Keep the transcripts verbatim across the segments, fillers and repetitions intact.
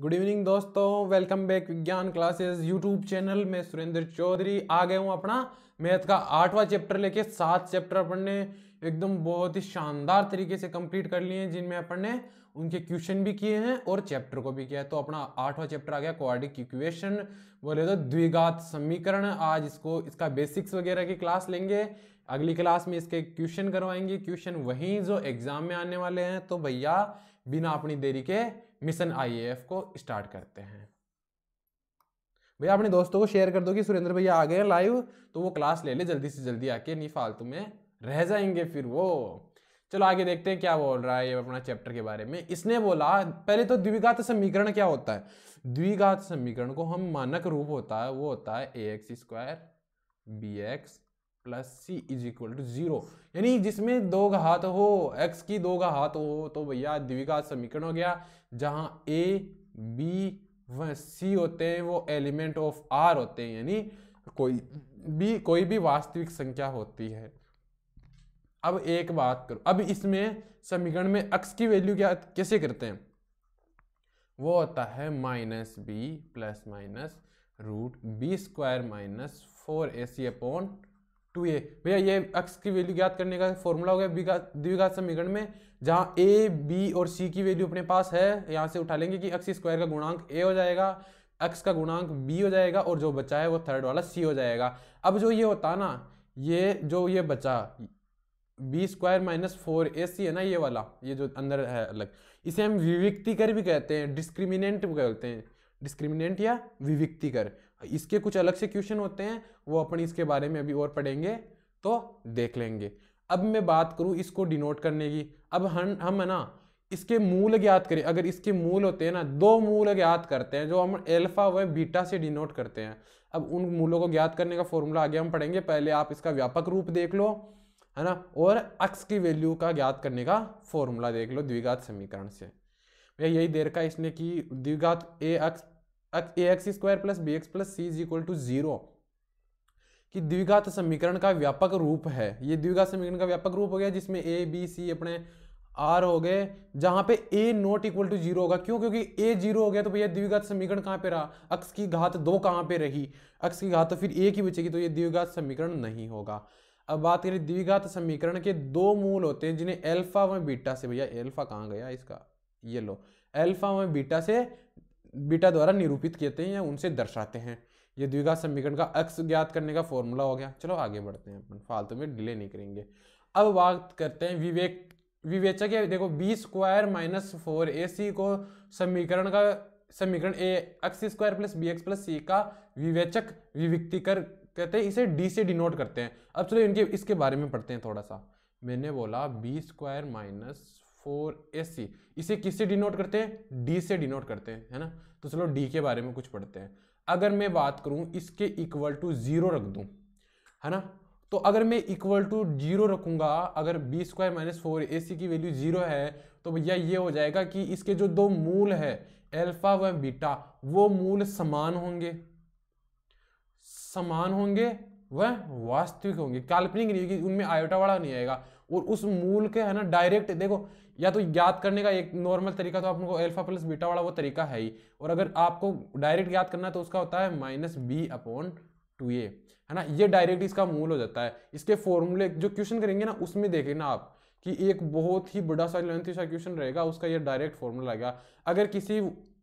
Good evening दोस्तों, welcome back Vigyan classes YouTube channel में सुरेंद्र चौधरी। आ गए हूँ अपना मैथ का आठवां चैप्टर लेके। सात चैप्टर अपन ने एकदम बहुत ही शानदार तरीके से कंप्लीट कर लिए हैं, जिनमें अपन ने उनके क्वेश्चन भी किए हैं और चैप्टर को भी किया है। तो अपना आठवां चैप्टर आ गया क्वाड्रेटिक इक्वेशन, बोले तो द्विघात समीकरण। आज इसको इसका बेसिक्स वगैरह की क्लास लेंगे, अगली क्लास में इसके क्वेश्चन करवाएंगे। क्वेश्चन वहीं जो एग्जाम में आने वाले हैं। तो भैया बिना अपनी देरी के मिशन आई ए एफ को स्टार्ट करते हैं। भैया अपने दोस्तों को शेयर कर दो कि सुरेंद्र भैया आ गए लाइव, तो वो क्लास ले ले जल्दी से जल्दी आके, नहीं फालतू में रह जाएंगे फिर वो। चलो आगे देखते हैं क्या बोल रहा है ये अपना चैप्टर के बारे में। इसने बोला पहले तो द्विघात समीकरण क्या होता है। द्विघात समीकरण को हम मानक रूप होता है वो होता है A x square B x plus C is equal to zero, यानी जिसमें दो घात हो, एक्स की दो घात हो तो भैया द्विघात समीकरण हो गया। जहां ए बी व सी होते हैं वो एलिमेंट ऑफ आर होते हैं, यानी कोई भी कोई भी वास्तविक संख्या होती है। अब एक बात करो, अब इसमें समीकरण में एक्स की वैल्यू क्या कैसे करते हैं, वो होता है minus B plus minus root B square minus four ए सी अपॉन टू ए। भैया ये एक्स की वैल्यू ज्ञात करने का फॉर्मूला हो गया द्विघात समीकरण में, जहाँ ए बी और सी की वैल्यू अपने पास है। यहाँ से उठा लेंगे कि एक्स स्क्वायर का गुणांक ए हो जाएगा, एक्स का गुणांक बी हो जाएगा और जो बचा है वो थर्ड वाला सी हो जाएगा। अब जो ये होता ना, ये जो ये बचा बी स्क्वायर माइनस फोर ए सी है ना, ये वाला, ये जो अंदर है अलग, इसे हम विविक्तिकर भी कहते हैं, डिस्क्रिमिनेंट भी कहते हैं, डिस्क्रिमिनेंट या विविक्तिकर। इसके कुछ अलग से क्वेश्चन होते हैं, वो अपन इसके बारे में अभी और पढ़ेंगे तो देख लेंगे। अब मैं बात करूं इसको डिनोट करने की। अब हम हम है ना इसके मूल ज्ञात करें। अगर इसके मूल होते हैं ना, दो मूल ज्ञात करते हैं जो हम एल्फा व बीटा से डिनोट करते हैं। अब उन मूलों को ज्ञात करने का फॉर्मूला आगे हम पढ़ेंगे। पहले आप इसका व्यापक रूप देख लो है ना, और एक्स की वैल्यू का ज्ञात करने का फॉर्मूला देख लो द्विघात समीकरण से। भैया यही देर का इसने की द्विघात A X A x square plus B x plus C is equal to zero कि द्विघात समीकरण का व्यापक रूप है। ये द्विघात समीकरण का व्यापक रूप हो गया, जिसमें ए बी सी अपने आर हो गए, जहां पे A not equal to zero होगा। क्यों? क्योंकि ए जीरो हो गया तो भैया द्विघात समीकरण कहाँ पे रहा, एक्स की घात दो कहाँ पे रही, एक्स की घात तो फिर ए की बचेगी, तो ये द्विघात समीकरण नहीं होगा। अब बात करें द्विघात समीकरण के दो मूल होते हैं जिन्हें अल्फा व बीटा से, भैया अल्फा कहाँ गया इसका, ये लो, अल्फा व बीटा से, बीटा द्वारा निरूपित कहते हैं या उनसे दर्शाते हैं। ये द्विघात समीकरण का एक्स ज्ञात करने का फॉर्मूला हो गया। चलो आगे बढ़ते हैं अपन, फालतू में डिले नहीं करेंगे। अब बात करते हैं विवेक विवेचक है। देखो बी स्क्वायर माइनस फोर ए सी को समीकरण का समीकरण a x square plus B x plus c का विवेचक विविक्तिकर कहते हैं, इसे डी से डिनोट करते हैं। अब चलो इनके इसके बारे में पढ़ते हैं थोड़ा सा। मैंने बोला बी स्क्वायर माइनस फोर ए सी इसे किससे डिनोट करते हैं, डी से डिनोट करते हैं है ना। तो चलो डी के बारे में कुछ पढ़ते हैं। अगर मैं बात करूं इसके इक्वल टू जीरो रख दूं है ना, तो अगर मैं इक्वल टू जीरो रखूंगा, अगर बी स्क्वायर माइनस फोर ए सी की वैल्यू जीरो है तो भैया ये हो जाएगा कि इसके जो दो मूल है अल्फा व बीटा, वो मूल समान होंगे, समान होंगे वह वास्तविक होंगे, काल्पनिक नहीं होगी, उनमें आयोटा वाला नहीं आएगा। और उस मूल के है ना डायरेक्ट, देखो या तो ज्ञात करने का एक नॉर्मल तरीका तो आपको अल्फा प्लस बीटा वाला वो तरीका है ही, और अगर आपको डायरेक्ट ज्ञात करना है तो उसका होता है minus B upon two a है ना, ये डायरेक्ट इसका मूल हो जाता है। इसके फॉर्मूले जो क्वेश्चन करेंगे ना उसमें देखें ना आप कि एक बहुत ही बड़ा सा लेंथी सा क्वेश्चन रहेगा, उसका ये डायरेक्ट फॉर्मूला लगेगा। अगर किसी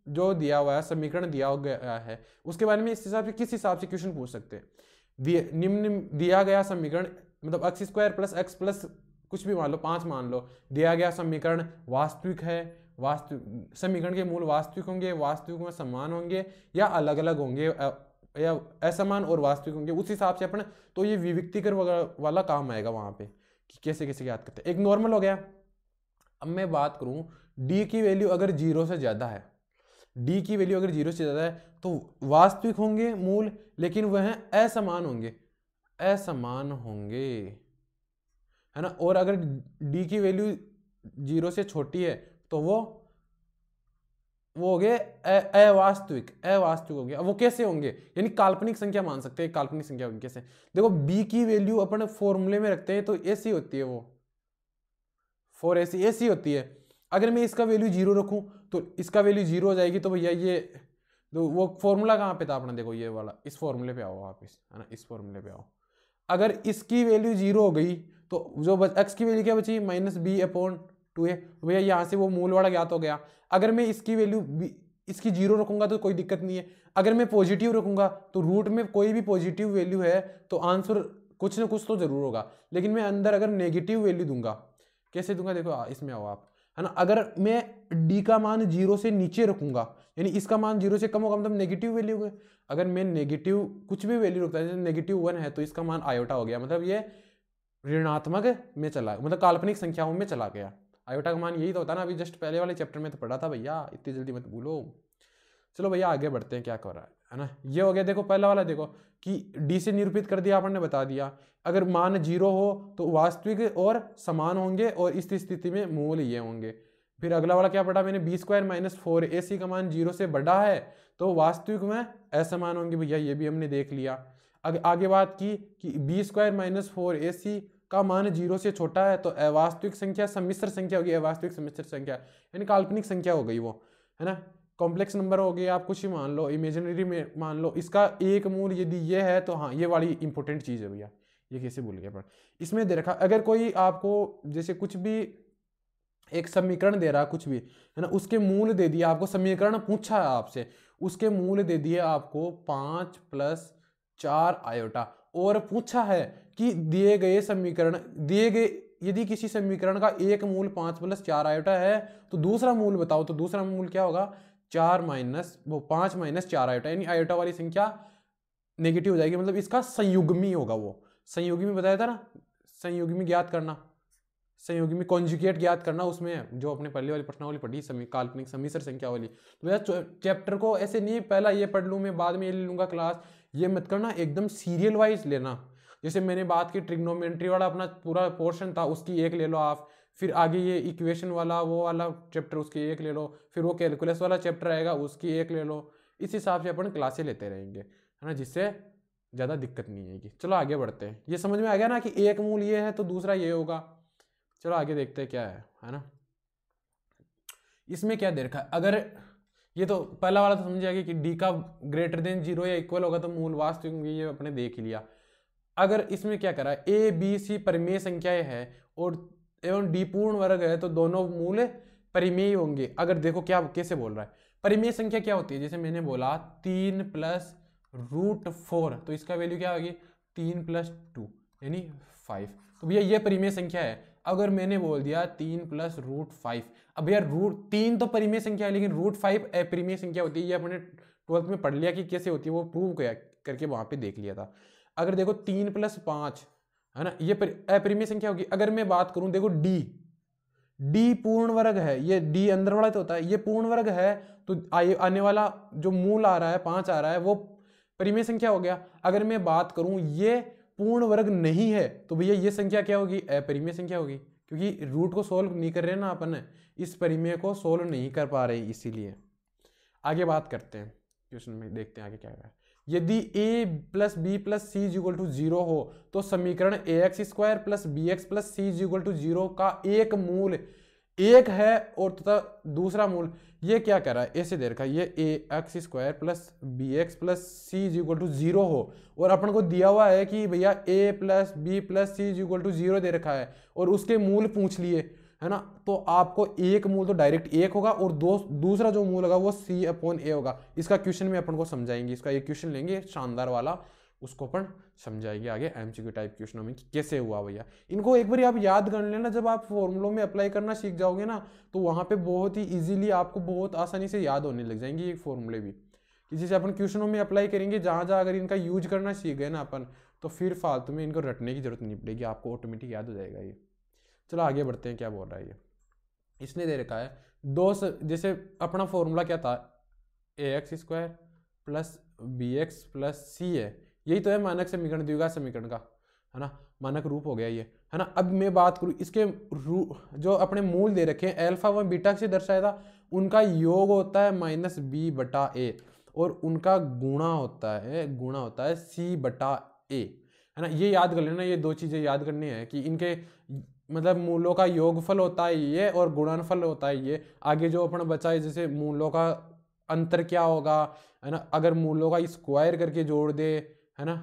जो दिया हुआ है समीकरण दिया हुआ है उसके बारे में इस हिसाब से किस हिसाब से क्वेश्चन पूछ सकते हैं। निम्न दिया गया समीकरण, मतलब x square plus x plus कुछ भी मान लो, पांच मान लो, दिया गया समीकरण वास्तविक है, वास्तविक समीकरण के मूल वास्तविक होंगे, वास्तविक में समान होंगे या अलग अलग होंगे या असमान और वास्तविक होंगे, उस हिसाब से अपन तो ये विविक्तिकर वाला काम आएगा वहां पे कि कैसे कैसे याद करते हैं। एक नॉर्मल हो गया। अब मैं बात करूं डी की वैल्यू अगर जीरो से ज्यादा है, डी की वैल्यू अगर जीरो से ज्यादा है तो वास्तविक होंगे मूल, लेकिन वह असमान होंगे, असमान होंगे है ना। और अगर डी की वैल्यू जीरो से छोटी है तो वो वो हो गए अवास्तविक, अवास्तविक हो गया। वो कैसे होंगे, यानी काल्पनिक संख्या मान सकते हैं, काल्पनिक संख्या कैसे। देखो बी की वैल्यू अपन फॉर्मूले में रखते हैं तो एसी होती है, वो फोर एसी एसी होती है। अगर मैं इसका वैल्यू जीरो रखूं तो इसका वैल्यू जीरो हो जाएगी। तो भैया ये तो वो फॉर्मूला कहाँ पे था अपना, देखो ये वाला, इस फॉर्मूले पे आओ आप, इस है ना, इस फॉर्मूले पे आओ। अगर इसकी वैल्यू जीरो हो गई तो जो एक्स की वैल्यू क्या बची, माइनस बी अपॉन टू ए। भैया यहाँ से वो मूल वाला ज्ञात हो गया। अगर मैं इसकी वैल्यू इसकी जीरो रखूंगा तो कोई दिक्कत नहीं है, अगर मैं पॉजिटिव रखूंगा तो रूट में कोई भी पॉजिटिव वैल्यू है तो आंसर कुछ ना कुछ तो जरूर होगा। लेकिन मैं अंदर अगर नेगेटिव वैल्यू दूंगा, कैसे दूंगा देखो, इसमें आओ आप, है ना। अगर मैं डी का मान जीरो से नीचे रखूंगा यानी इसका मान जीरो से कम होगा, मतलब नेगेटिव वैल्यू है। अगर मैं नेगेटिव कुछ भी वैल्यू रखता है, जैसे नेगेटिव वन है तो इसका मान आयोटा हो गया, मतलब ये ऋणात्मक में चला, मतलब काल्पनिक संख्याओं में चला गया। आयोटा का मान यही तो होता है ना, अभी जस्ट पहले वाले चैप्टर में तो पढ़ा था भैया, इतनी जल्दी मत भूलो। चलो भैया आगे बढ़ते हैं, क्या कर रहा है, है ना। ये हो गया, देखो पहला वाला देखो कि डी से निरूपित कर दिया, आपने बता दिया। अगर मान जीरो हो तो वास्तविक और समान होंगे और इस स्थिति में मूल ये होंगे। फिर अगला वाला क्या पढ़ा मैंने, बी स्क्वायर माइनस फोर ए सी का मान जीरो से बड़ा है तो वास्तविक में असमान होंगे, भैया ये भी हमने देख लिया। अग, आगे बात की कि बी स्क्वायर माइनस फोर ए सी का मान जीरो से छोटा है तो अवास्तविक संख्या सम्मिश्र संख्या होगी, अवास्तविक सम्मिश्र संख्या यानी काल्पनिक संख्या हो गई वो, है ना। कॉम्प्लेक्स नंबर हो गया, आप कुछ ही मान लो, इमेजिनरी में मान लो। इसका एक मूल यदि ये, ये है तो हाँ, ये वाली इंपॉर्टेंट चीज़ है भैया, ये कैसे भूल गया पर इसमें दे रखा। अगर कोई आपको जैसे कुछ भी एक समीकरण दे रहा कुछ भी, है ना, उसके मूल दे दिया आपको, समीकरण पूछा आपसे, उसके मूल दे दिए आपको पाँच प्लस चार आयोटा, और पूछा है कि दिए गए समीकरण दिए गए यदि किसी समीकरण का एक मूल पाँच प्लस चार आयोटा है तो दूसरा मूल बताओ, तो दूसरा मूल क्या होगा, चार माइनस वो पाँच माइनस चार आयोटा, यानी आयोटा वाली संख्या नेगेटिव हो जाएगी, मतलब इसका संयुग्मी होगा। वो संयुग्मी में बताया था ना, संयुग्मी ज्ञात करना, संयुग्मी कॉन्जुगेट ज्ञात करना, उसमें जो अपने पहले वाली प्रश्नावली पढ़ी समी काल्पनिक समीसर संख्या वाली। तो भैया चैप्टर को ऐसे नहीं पहला ये पढ़ लूँ मैं बाद में ये ले लूँगा क्लास, ये मत करना, एकदम सीरियल वाइज लेना। जैसे मैंने बात की ट्रिग्नोमेट्री वाला अपना पूरा पोर्शन था, उसकी एक ले लो आप, फिर आगे ये इक्वेशन वाला वो वाला चैप्टर उसकी एक ले लो, फिर वो कैलकुलस वाला चैप्टर आएगा उसकी एक ले लो। इस हिसाब से अपन क्लासें लेते रहेंगे, है ना, जिससे ज़्यादा दिक्कत नहीं आएगी। चलो आगे बढ़ते हैं। ये समझ में आ गया ना कि एक मूल ये है तो दूसरा ये होगा। चलो आगे देखते हैं क्या है, है ना। इसमें क्या दे रखा है, अगर ये तो पहला वाला तो समझ आएगा कि डी का ग्रेटर देन जीरो या इक्वल होगा तो मूल वास्तविक, ये अपने देख लिया। अगर इसमें क्या करा, ए बी सी परिमेय संख्याएं है और एवं डी पूर्ण वर्ग है तो दोनों मूल परिमेय होंगे। अगर देखो क्या कैसे बोल रहा है, परिमेय संख्या क्या होती है, जैसे मैंने बोला तीन प्लस रूट फोर तो इसका वैल्यू क्या होगी, तीन प्लस टू यानी फाइव। तो भैया ये परिमेय संख्या है। अगर मैंने बोल दिया तीन प्लस रूट फाइव, अब भैया रूट तीन तो परिमेय संख्या है लेकिन रूट फाइव अपरिमेय संख्या होती है। ये अपने ट्वेल्थ में पढ़ लिया कि कैसे होती है, वो प्रूव किया करके वहाँ पे देख लिया था। अगर देखो तीन प्लस पाँच, है ना, ये अपरिमेय संख्या होगी। अगर मैं बात करूं देखो डी डी पूर्ण वर्ग है, ये डी अंदर वाला तो होता है, ये पूर्ण वर्ग है तो आने वाला जो मूल आ रहा है पाँच आ रहा है वो परिमेय संख्या हो गया। अगर मैं बात करूं ये पूर्ण वर्ग नहीं है तो भैया ये संख्या क्या होगी, अपरिमेय संख्या होगी, क्योंकि रूट को सोल्व नहीं कर रहे ना अपन, इस परिमेय को सोल्व नहीं कर पा रहे, इसीलिए। आगे बात करते हैं क्वेश्चन में, देखते हैं आगे क्या है। यदि a plus b plus c equal to zero हो तो समीकरण a x square plus B x plus c equal to zero का एक मूल एक है और तथा दूसरा मूल, ये क्या कर रहा है, ऐसे दे रखा है, ये a x square plus B x plus c equal to zero हो और अपन को दिया हुआ है कि भैया a plus b plus c equal to zero दे रखा है और उसके मूल पूछ लिए, है ना। तो आपको एक मूल तो डायरेक्ट एक होगा और दो दूसरा जो मूल होगा वो सी अपॉन ए होगा। इसका क्वेश्चन में अपन को समझाएंगे, इसका एक क्वेश्चन लेंगे शानदार वाला, उसको अपन समझाएंगे आगे एमसीक्यू टाइप क्वेश्चनों में कैसे हुआ भैया। इनको एक बार आप याद कर लेना, जब आप फॉर्मूलों में अप्लाई करना सीख जाओगे ना तो वहाँ पे बहुत ही ईजिली आपको बहुत आसानी से याद होने लग जाएंगे ये फॉर्मूले भी, कि जैसे अपन क्वेश्चनों में अप्लाई करेंगे। जहाँ जहाँ अगर इनका यूज करना सीख गए ना अपन तो फिर फालतू में इनको रटने की जरूरत नहीं पड़ेगी, आपको ऑटोमेटिक याद हो जाएगा ये। चलो आगे बढ़ते हैं, क्या बोल रहा है ये, इसने दे रखा है दो स, जैसे अपना फॉर्मूला क्या था, a x square plus B x plus c a, यही तो है मानक समीकरण, द्विघात समीकरण का, है ना, मानक रूप हो गया ये, है ना। अब मैं बात करूँ इसके रू जो अपने मूल दे रखे हैं अल्फा व बीटा से दर्शाया था, उनका योग होता है माइनस बी बटा ए और उनका गुणा होता है गुणा होता है सी बटा ए, है ना। ये याद कर लेना, ये दो चीज़ें याद करनी है कि इनके मतलब मूलों का योगफल होता है ये और गुणनफल होता है ये। आगे जो अपन बचा है जैसे मूलों का अंतर क्या होगा, है ना, अगर मूलों का स्क्वायर करके जोड़ दे, है ना,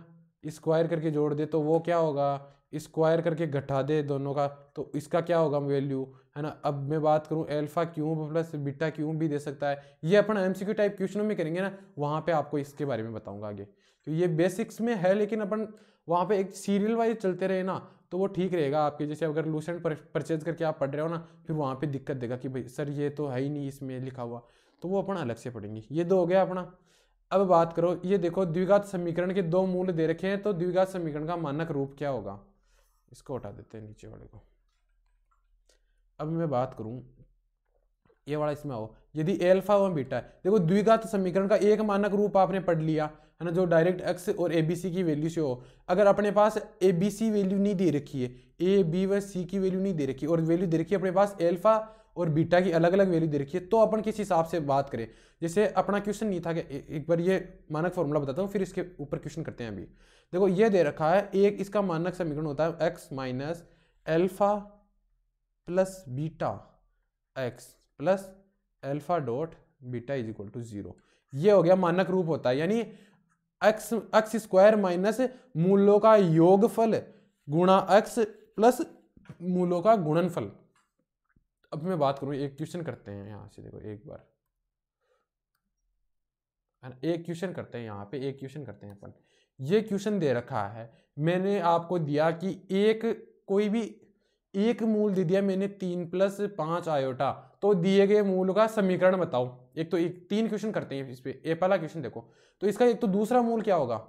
स्क्वायर करके जोड़ दे तो वो क्या होगा, स्क्वायर करके घटा दे दोनों का तो इसका क्या होगा वैल्यू, है ना। अब मैं बात करूं alpha cube plus beta cube भी दे सकता है, ये अपन एमसीक्यू टाइप क्वेश्चनों में करेंगे ना, वहाँ पे आपको इसके बारे में बताऊंगा आगे। तो ये बेसिक्स में है लेकिन अपन वहाँ पे एक सीरियल वाइज चलते रहे ना तो वो ठीक रहेगा आपके। जैसे अगर लूसेंट परचेज करके आप पढ़ रहे हो ना फिर वहाँ पर दिक्कत देगा कि भाई सर ये तो है ही नहीं इसमें लिखा हुआ, तो वो अपन अलग से पढ़ेंगे। ये दो हो गया अपना। अब बात करो, ये देखो द्विघात समीकरण के दो मूल दे रखे हैं तो द्विघात समीकरण का मानक रूप क्या होगा, इसको हटा देते हैं नीचे वाले को। अब मैं बात करूं ये वाला, इसमें आओ, यदि अल्फा और बीटा है, देखो द्विघात समीकरण का एक मानक रूप आपने पढ़ लिया है ना जो डायरेक्ट एक्स और एबीसी की वैल्यू से हो। अगर अपने पास एबीसी वैल्यू नहीं दे रखी है, ए बी व सी की वैल्यू नहीं दे रखी और वैल्यू दे रखी है अपने पास अल्फा और बीटा की अलग अलग वैल्यू दे रखी है, तो अपन किस हिसाब से बात करें। जैसे अपना क्वेश्चन नहीं था कि एक बार ये मानक फॉर्मूला बताता हूँ फिर इसके ऊपर क्वेश्चन करते हैं। अभी देखो ये दे रखा है एक, इसका मानक समीकरण होता है x minus alpha plus beta x plus alpha dot beta is equal to zero, ये हो गया मानक रूप होता है। यानी x x स्क्वायर माइनस मूलों का योगफल गुणा x प्लस मूलों का गुणनफल। अब मैं बात करूं एक क्वेश्चन करते हैं यहाँ से, देखो एक बार एक क्वेश्चन करते हैं यहाँ पे, एक क्वेश्चन करते हैं अपन। ये क्वेश्चन दे रखा है, मैंने आपको दिया कि एक कोई भी एक मूल दे दिया मैंने तीन प्लस पाँच आयोटा, तो दिए गए मूल का समीकरण बताओ। एक तो एक तीन क्वेश्चन करते हैं इस पर, पहला क्वेश्चन देखो तो इसका एक, तो दूसरा मूल क्या होगा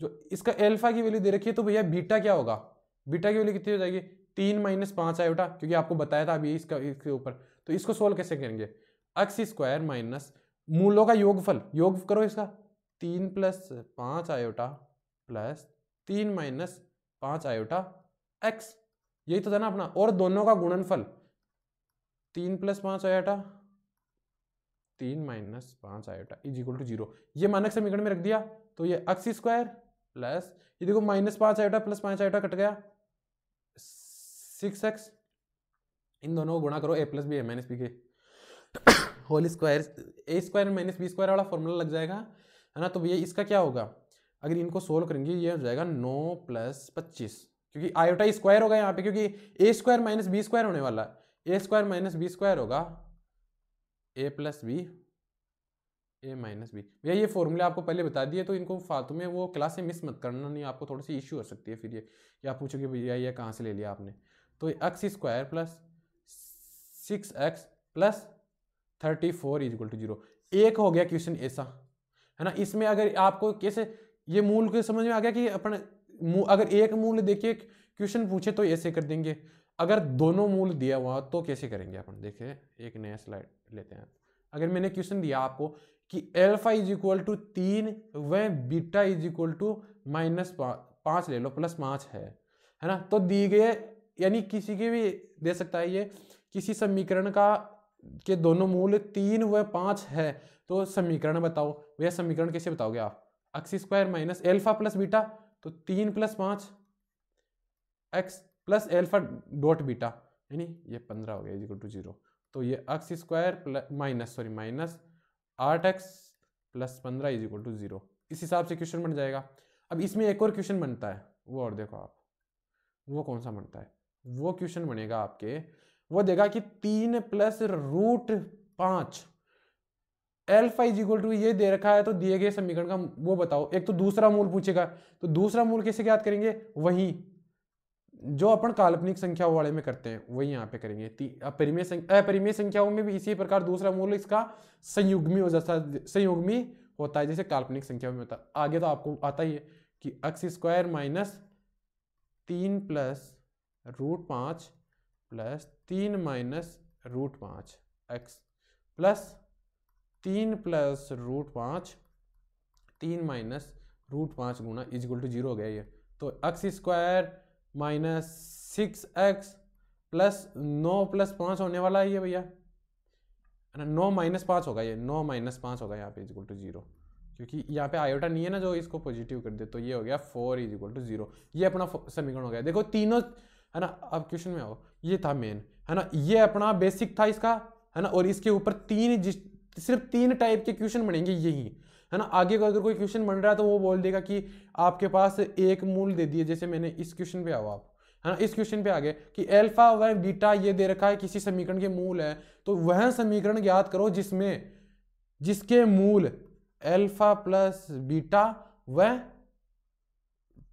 जो इसका अल्फा की वैल्यू दे रखी है तो भैया बीटा क्या होगा, बीटा की वैल्यू कितनी हो जाएगी तीन माइनस पाँच आयोटा, क्योंकि आपको बताया था अभी इसका इसके ऊपर। तो इसको सोल्व कैसे करेंगे, एक्स स्क्वायर माइनस मूलों का योगफल, योग करो इसका तीन प्लस पाँच आयोटा प्लस तीन माइनस पाँच आयोटा एक्स, यही तो था ना अपना, और दोनों का गुणनफल तीन प्लस पाँच आयोटा तीन माइनस पाँच iota is equal to zero, ये मानक समीकरण में रख दिया। तो ये एक्स स्क्वायर प्लस ये देखो माइनस पाँच आयोटा प्लस पाँच आयोटा कट गया सिक्स एक्स, इन दोनों को गुणा करो a plus B A minus B के होल स्क्वायर, ए स्क्वायर माइनस बी स्क्वायर वाला फॉर्मूला लग जाएगा, है ना। तो भैया इसका क्या होगा, अगर इनको सोल्व करेंगे ये हो जाएगा नौ प्लस पच्चीस, क्योंकि आयोटा स्क्वायर होगा यहाँ पे, क्योंकि ए स्क्वायर माइनस बी स्क्वायर होने वाला है, ए स्क्वायर माइनस बी स्क्वायर होगा a plus B A minus B. भैया ये फॉर्मूला आपको पहले बता दिए तो इनको फालतू में वो क्लास से मिस मत करना, नहीं आपको थोड़ी सी इश्यू हो सकती है फिर ये, या आप पूछोगे भैया ये कहाँ से ले लिया आपने। तो x square plus six x plus thirty four is equal to zero, एक हो गया क्वेश्चन ऐसा, है ना। इसमें अगर आपको कैसे ये मूल को समझ में आ गया कि अपन अगर एक मूल देखिए क्वेश्चन पूछे तो ऐसे कर देंगे, अगर दोनों मूल दिया हुआ तो कैसे करेंगे अपन। देखिए एक नया स्लाइड लेते हैं। अगर मैंने क्वेश्चन दिया आपको कि अल्फा इज इक्वल टू तीन व beta is equal to minus पाँच ले लो प्लस पाँच है, है ना, तो दिए गए यानी किसी के भी दे सकता है ये, किसी समीकरण का के दोनों मूल तीन व पाँच है तो समीकरण बताओ। वह समीकरण कैसे बताओगे आप, x square minus alpha plus beta तो तीन प्लस पाँच x plus alpha dot beta, यानी ये पंद्रह हो गया इक्वल टू जीरो। तो ये x square plus minus sorry minus आठ एक्स प्लस पंद्रह इज इक्वल टू जीरो, इस हिसाब से क्वेश्चन बन जाएगा। अब इसमें एक और क्वेश्चन बनता है वो, और देखो आप वो कौन सा बनता है, वो क्वेश्चन बनेगा आपके, वो देगा कि तीन प्लस रूट पाँच एल्फा इज इक्वल टू ये दे रखा है तो दिए गए समीकरण का वो बताओ। एक तो दूसरा मूल पूछेगा तो दूसरा मूल कैसे ज्ञात करेंगे, वही जो अपन काल्पनिक संख्या वाले में करते हैं वही यहाँ पे करेंगे। अपरिमेय संख्या, अपरिमेय संख्याओं में भी इसी प्रकार दूसरा मूल इसका संयुग्मी हो जाता है, संयुग्मी होता है जैसे काल्पनिक संख्या में होता। आगे तो आपको आता ही है कि एक्स स्क्वायर माइनस तीन प्लस रूट पाँच प्लस तीन माइनस रूट पाँच एक्स प्लस तीन प्लस रूट पाँच तीन माइनस रूट पाँच गुना इज इक्वल टू जीरो हो गया ये। तो x square minus six x plus नौ प्लस पाँच होने वाला है ये भैया, है ना, नौ माइनस पाँच होगा ये, नौ माइनस पाँच होगा यहाँ पे इज इक्वल टू जीरो, क्योंकि यहाँ पे आयोटा नहीं है ना जो इसको पॉजिटिव कर दे। तो ये हो गया four is equal to zero, ये अपना समीकरण हो गया। देखो तीनों, है ना। अब क्वेश्चन में आओ, ये था मेन, है ना, ये अपना बेसिक था इसका, है ना। और इसके ऊपर तीन, जिस सिर्फ तीन टाइप के क्वेश्चन बनेंगे यही, है ना। आगे अगर कोई क्वेश्चन बन रहा है तो वो बोल देगा कि आपके पास एक मूल दे दिए, जैसे मैंने इस क्वेश्चन पे आओ आप, है ना, इस क्वेश्चन पे आ गए कि अल्फा व बीटा ये दे रखा है, किसी समीकरण के मूल है, तो वह समीकरण ज्ञात करो जिसमें जिसके मूल अल्फा प्लस बीटा व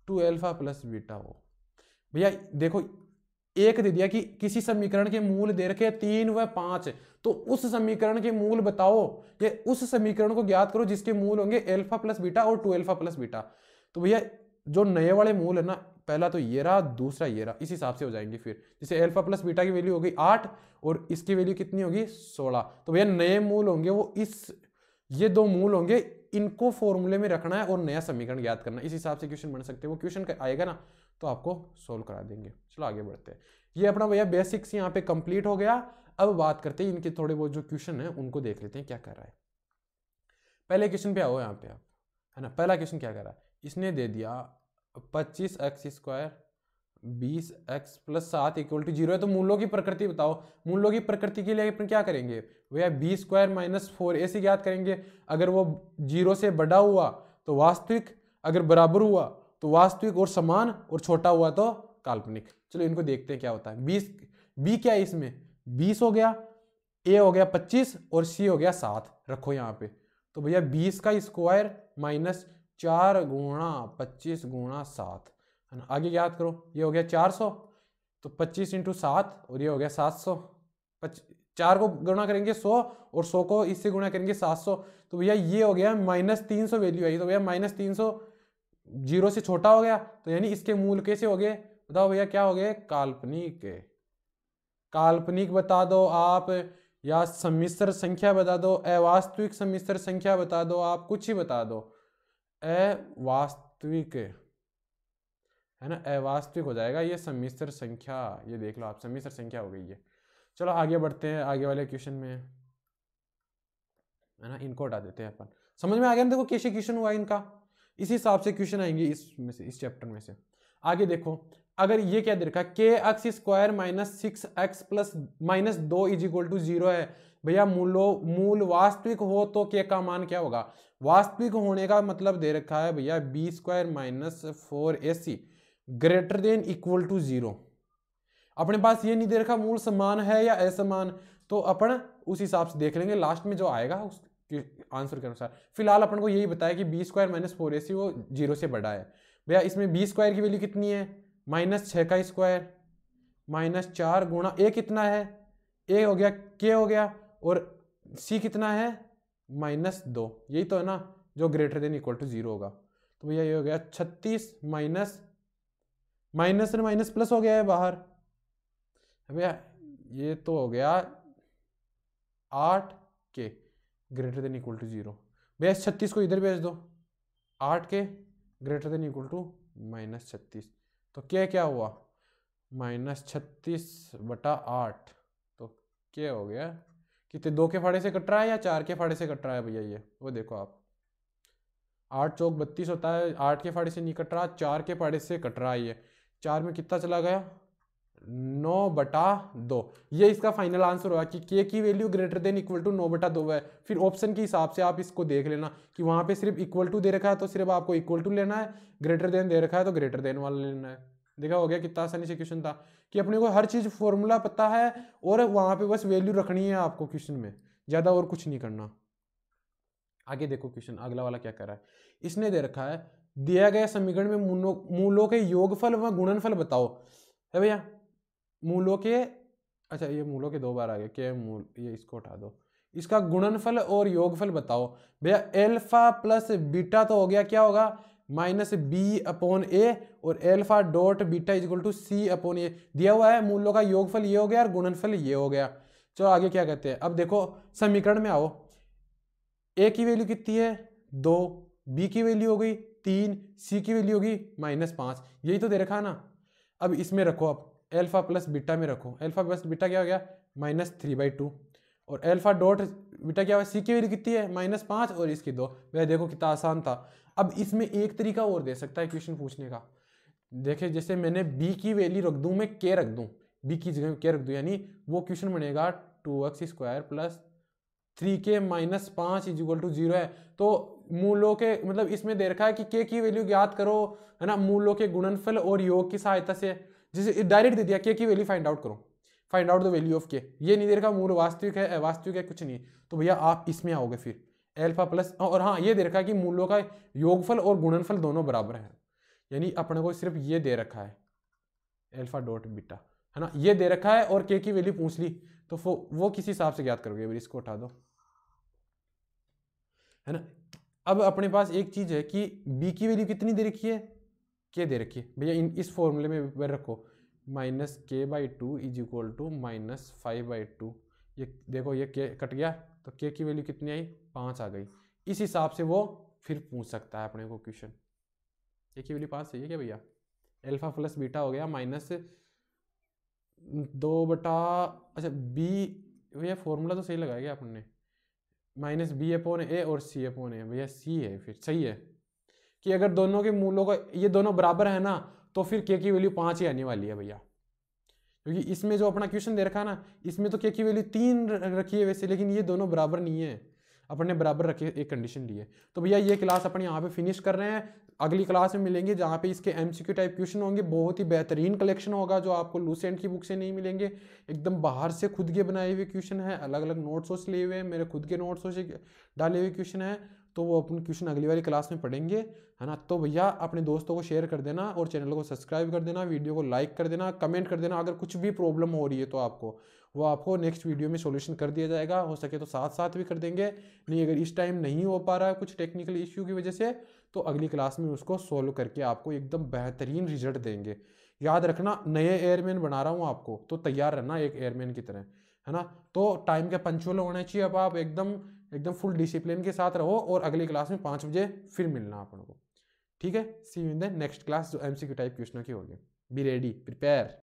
टू अल्फा प्लस बीटा हो। भैया देखो, एक दे दिया कि किसी समीकरण के मूल दे रखे तीन व पांच, तो उस समीकरण के मूल बताओ, ये उस समीकरण को ज्ञात करो जिसके मूल होंगे अल्फा प्लस बीटा और टू अल्फा प्लस बीटा। तो भैया जो नए वाले मूल है ना, पहला तो ये रहा, दूसरा ये रहा, इस हिसाब से हो जाएंगे फिर। जैसे अल्फा प्लस बीटा की वैल्यू होगी आठ और इसकी वैल्यू कितनी होगी सोलह। तो भैया नए मूल होंगे वो, इस ये दो मूल होंगे, इनको फॉर्मूले में रखना है और नया समीकरण याद करना है। इस हिसाब से क्वेश्चन बन सकते हैं। वो क्वेश्चन आएगा ना तो आपको सोल्व करा देंगे। चलो आगे बढ़ते हैं। ये अपना भैया बेसिक्स यहाँ पे कंप्लीट हो गया। अब बात करते हैं इनके थोड़े बहुत जो क्वेश्चन है उनको देख लेते हैं क्या कर रहा है। पहले क्वेश्चन पे आओ यहाँ पे आप, है ना। पहला क्वेश्चन क्या कर रहा है, इसने दे दिया पच्चीस एक्स स्क्वायर बीस एक्स प्लस सात इक्वल टू जीरो है। तो मूलों की प्रकृति बताओ। मूलों की प्रकृति के लिए अपन क्या करेंगे भैया, b square minus four a से ज्ञात करेंगे। अगर वो जीरो से बड़ा हुआ तो वास्तविक, अगर बराबर हुआ तो वास्तविक और समान, और छोटा हुआ तो काल्पनिक। चलो इनको देखते हैं क्या होता है। बीस बी क्या है इसमें, बीस हो गया, ए हो गया पच्चीस और सी हो गया सात। रखो यहाँ पे, तो भैया बीस का स्क्वायर माइनस चार गुणा पच्चीस गुणा सात, है ना। आगे याद करो, ये हो गया चार सौ, तो पच्चीस इंटू सात और ये हो गया सात सौ। चार को गुणा करेंगे सौ और सौ को इससे गुणा करेंगे सात सौ। तो भैया ये हो गया माइनस तीन सौ वैल्यू आई। तो भैया माइनस तीन सौ जीरो से छोटा हो गया, तो यानी इसके मूल कैसे हो गए बताओ भैया, क्या हो गए काल्पनिक। काल्पनिक बता दो आप, या सम्मिश्र संख्या बता दो, अवास्तविक सम्मिश्र संख्या बता दो आप, कुछ ही बता दो। अवास्तविक, है ना, अवास्तविक हो जाएगा ये सम्मिश्र संख्या। ये देख लो आप, सम्मिश्र संख्या हो गई है। चलो आगे बढ़ते हैं आगे वाले क्वेश्चन में, है ना। इनको हटा देते हैं अपन। समझ में आ गया ना, देखो कैसे क्वेश्चन हुआ इनका। इसी हिसाब से क्वेश्चन आएंगे इसमें से, इस चैप्टर में से। आगे देखो, अगर ये क्या दे रखा, के x square minus six x plus minus दो इज इक्वल टू जीरो है। भैया मूलो मूल वास्तविक हो तो के का मान क्या होगा। वास्तविक होने का मतलब दे रखा है भैया b square minus four A c greater than equal to zero. अपने पास ये नहीं दे रखा मूल समान है या असमान, तो अपन उस हिसाब से देख लेंगे लास्ट में जो आएगा उस आंसर के अनुसार। फिलहाल अपन को यही बताया कि बी स्क्वायर माइनस फोर ए सी वो जीरो से बड़ा है। भैया इसमें बी स्क्वायर की वैल्यू कितनी है, माइनस छः का स्क्वायर माइनस चार गुणा ए कितना है, ए हो गया के हो गया, और सी कितना है माइनस दो। यही तो है ना जो greater than equal to zero होगा। तो भैया ये हो गया छत्तीस माइनस माइनस और माइनस प्लस हो गया है बाहर। भैया ये तो हो गया आठ k greater than equal to zero. भैया छत्तीस को इधर भेज दो, आठ k greater than equal to minus छत्तीस। तो क्या क्या हुआ, माइनस छत्तीस बटा आठ, तो क्या हो गया कितने, दो के फाड़े से कट रहा है या चार के फाड़े से कट रहा है भैया ये, वो देखो आप। आठ चौक बत्तीस होता है, आठ के फाड़े से नहीं कट रहा, चार के फाड़े से कट रहा है। ये चार में कितना चला गया, नौ बटा दो। ये इसका फाइनल आंसर हुआ कि के की value greater than equal to नौ बटा दो है। फिर ऑप्शन के हिसाब से आप इसको देख लेना कि वहां पे सिर्फ इक्वल टू दे रखा है तो सिर्फ आपको इक्वल टू लेना है, ग्रेटर देन दे रखा है तो ग्रेटर देन वाला लेना है। देखा हो गया कितना आसानी से क्वेश्चन था कि अपने को हर चीज फॉर्मूला पता है और वहां पर बस वैल्यू रखनी है आपको क्वेश्चन में, ज्यादा और कुछ नहीं करना। आगे देखो क्वेश्चन अगला वाला क्या कर रहा है। इसने दे रखा है दिया गया समीकरण में मूलों के योगफल व गुणनफल बताओ। है भैया मूलों के, अच्छा ये मूलों के दो बार आ गए, के मूल ये इसको उठा दो, इसका गुणनफल और योगफल बताओ। भैया अल्फा प्लस बीटा तो हो गया क्या होगा माइनस बी अपॉन ए, और alpha dot beta is equal to c upon a दिया हुआ है। मूलों का योगफल ये हो गया और गुणनफल ये हो गया। चलो आगे क्या कहते हैं। अब देखो समीकरण में आओ, ए की वैल्यू कितनी है दो, बी की वैल्यू हो गई तीन, सी की वैल्यू होगी माइनस पाँच। यही तो दे रखा ना। अब इसमें रखो आप अल्फा प्लस बीटा में रखो, अल्फा प्लस बीटा क्या हो गया माइनस थ्री बाई टू, और अल्फा डॉट बीटा क्या हुआ सी की वैल्यू कितनी है माइनस पाँच और इसकी दो। भैया देखो कितना आसान था। अब इसमें एक तरीका और दे सकता है क्वेश्चन पूछने का। देखे जैसे मैंने b की वैल्यू रख दूं मैं k रख दूं, b की जगह k रख दूं, यानी वो क्वेश्चन बनेगा two x square plus three k minus पाँच इज इक्वल टू जीरो है। तो मूलों के मतलब इसमें दे रखा है कि k की वैल्यू ज्ञात करो, है ना, मूलों के गुणनफल और योग की सहायता से, जिसे डायरेक्ट दे दिया k की वैल्यू फाइंड आउट करो, find out the value of k, ये नहीं दे रखा मूल वास्तविक है अवास्तविक है कुछ नहीं। तो भैया आप इसमें आओगे फिर एल्फा प्लस, और हाँ ये दे रखा है कि मूलों का योगफल और गुणनफल दोनों बराबर है, यानी अपने को सिर्फ ये दे रखा है एल्फा डॉट बीटा, है ना, ये दे रखा है और के की वैल्यू पूछ ली, तो वो किस हिसाब से ज्ञात करोगे। इसको उठा दो, है ना। अब अपने पास एक चीज है कि बी की वैल्यू कितनी दे रखी है, के दे रखी है, भैया इन इस फॉर्मूले में रखो माइनस के by two is equal to minus five by two, ये देखो ये के कट गया तो के की वैल्यू कितनी आई, पाँच आ गई। इस हिसाब से वो फिर पूछ सकता है अपने को क्वेश्चन, के की वैल्यू पाँच सही है क्या भैया। अल्फा प्लस बीटा हो गया माइनस दो बटा, अच्छा बी भैया फॉर्मूला तो सही लगाया गया आपने, माइनस बी अपॉन ए और सी अपॉन ए, भैया सी है फिर सही है कि अगर दोनों के मूलों का ये दोनों बराबर है ना तो फिर के की वैल्यू पाँच ही आने वाली है भैया, क्योंकि इसमें जो अपना क्वेश्चन दे रखा है ना इसमें तो के की वैल्यू तीन रखी है वैसे, लेकिन ये दोनों बराबर नहीं है, अपने बराबर रखे एक कंडीशन ली है। तो भैया ये क्लास अपन यहाँ पे फिनिश कर रहे हैं, अगली क्लास में मिलेंगे जहाँ पे इसके एमसीक्यू टाइप क्वेश्चन होंगे, बहुत ही बेहतरीन कलेक्शन होगा जो आपको लूसेंट की बुक से नहीं मिलेंगे, एकदम बाहर से खुद के बनाए हुए क्वेश्चन है, अलग अलग नोट्सों से लिए हुए हैं, मेरे खुद के नोट्सों से डाले हुए क्वेश्चन है। तो वो अपन क्वेश्चन अगली वाली क्लास में पढ़ेंगे, है ना। तो भैया अपने दोस्तों को शेयर कर देना और चैनल को सब्सक्राइब कर देना, वीडियो को लाइक कर देना, कमेंट कर देना, अगर कुछ भी प्रॉब्लम हो रही है तो आपको वो आपको नेक्स्ट वीडियो में सॉल्यूशन कर दिया जाएगा, हो सके तो साथ साथ भी कर देंगे, नहीं अगर इस टाइम नहीं हो पा रहा है कुछ टेक्निकल इश्यू की वजह से तो अगली क्लास में उसको सॉल्व करके आपको एकदम बेहतरीन रिजल्ट देंगे। याद रखना नए एयरमैन बना रहा हूँ आपको, तो तैयार रहना एक एयरमैन की तरह, है ना। तो टाइम के पंचुअल होना चाहिए, अब आप एकदम एकदम फुल डिसिप्लिन के साथ रहो, और अगली क्लास में पाँच बजे फिर मिलना आप लोगों को, ठीक है। See you in the next class जो एमसीक्यू टाइप क्वेश्चनों की होगी। Be ready, prepare.